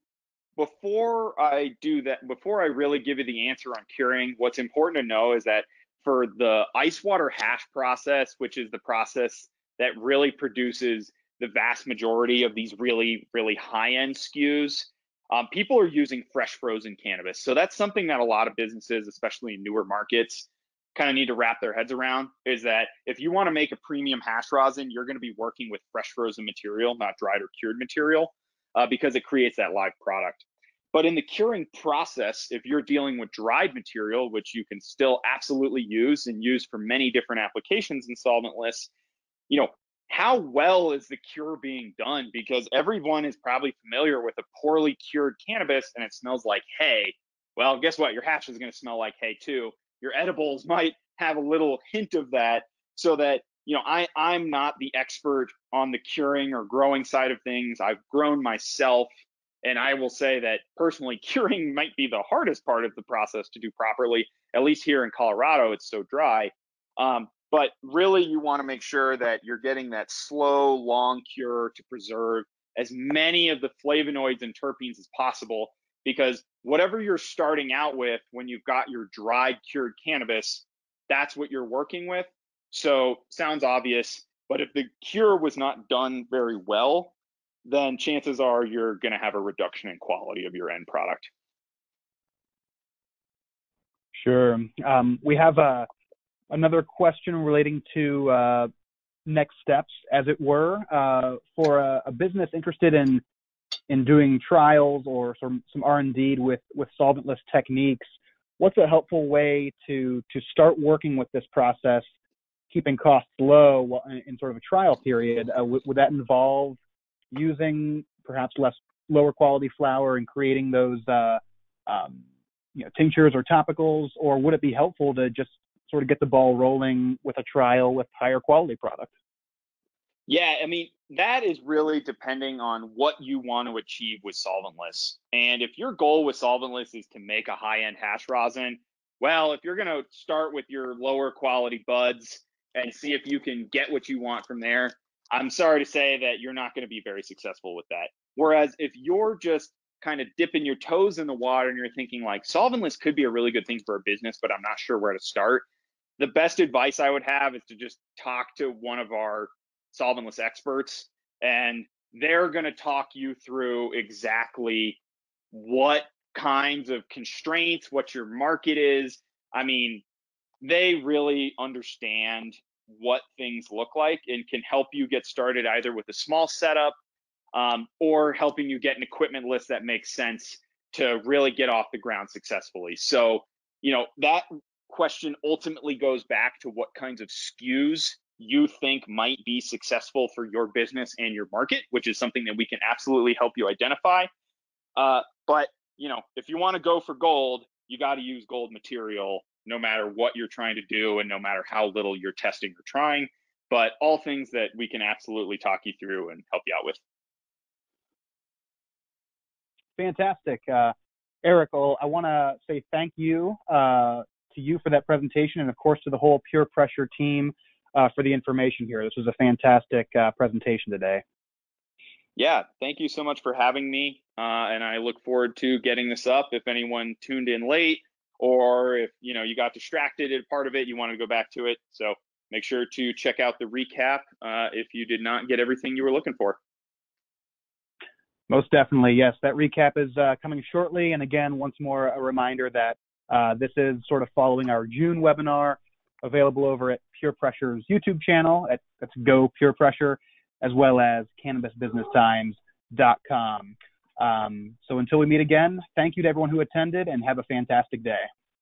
before I do that, before I really give you the answer on curing, what's important to know is that for the ice water hash process, which is the process that really produces the vast majority of these really, really high-end S K Us, um, people are using fresh frozen cannabis. So that's something that a lot of businesses, especially in newer markets, kind of need to wrap their heads around, is that if you want to make a premium hash rosin, you're going to be working with fresh frozen material, not dried or cured material, uh, because it creates that live product. But in the curing process, if you're dealing with dried material, which you can still absolutely use and use for many different applications in solventless, you know, how well is the cure being done? Because everyone is probably familiar with a poorly cured cannabis and it smells like hay. Well, guess what? Your hash is going to smell like hay too. Your edibles might have a little hint of that, so that, you know, I, I'm not the expert on the curing or growing side of things. I've grown myself, and I will say that personally, curing might be the hardest part of the process to do properly. At least here in Colorado, it's so dry. Um, but really, you want to make sure that you're getting that slow, long cure to preserve as many of the flavonoids and terpenes as possible, because whatever you're starting out with when you've got your dried, cured cannabis, that's what you're working with. So sounds obvious, but if the cure was not done very well, then chances are you're going to have a reduction in quality of your end product. Sure. Um, we have a, another question relating to uh, next steps, as it were, uh, for a, a business interested in in doing trials or some, some R and D with, with solventless techniques. What's a helpful way to, to start working with this process, keeping costs low in sort of a trial period? Uh, would, would that involve using perhaps less lower quality flour and creating those uh, um, you know, tinctures or topicals, or would it be helpful to just sort of get the ball rolling with a trial with higher quality product? Yeah, I mean, that is really depending on what you want to achieve with solventless. And if your goal with solventless is to make a high-end hash rosin, well, if you're going to start with your lower quality buds and see if you can get what you want from there, I'm sorry to say that you're not going to be very successful with that. Whereas if you're just kind of dipping your toes in the water and you're thinking like solventless could be a really good thing for a business, but I'm not sure where to start, the best advice I would have is to just talk to one of our solventless experts, and they're going to talk you through exactly what kinds of constraints, what your market is. I mean, they really understand what things look like and can help you get started either with a small setup um, or helping you get an equipment list that makes sense to really get off the ground successfully. So, you know, that question ultimately goes back to what kinds of S K Us you think might be successful for your business and your market, which is something that we can absolutely help you identify. Uh, but you know, if you want to go for gold, you got to use gold material, no matter what you're trying to do and no matter how little you're testing or trying. But all things that we can absolutely talk you through and help you out with. Fantastic, uh, Eric. I want to say thank you uh, to you for that presentation, and of course to the whole PurePressure team. Uh, for the information here. This was a fantastic uh, presentation today. Yeah, thank you so much for having me. Uh, and I look forward to getting this up. If anyone tuned in late, or if you know you got distracted at part of it, you want to go back to it. So make sure to check out the recap uh, if you did not get everything you were looking for. Most definitely, yes. That recap is uh, coming shortly. And again, once more, a reminder that uh, this is sort of following our June webinar, available over at PurePressure's YouTube channel. At, that's Go PurePressure, as well as cannabis business times dot com. Um, so until we meet again, thank you to everyone who attended, and have a fantastic day.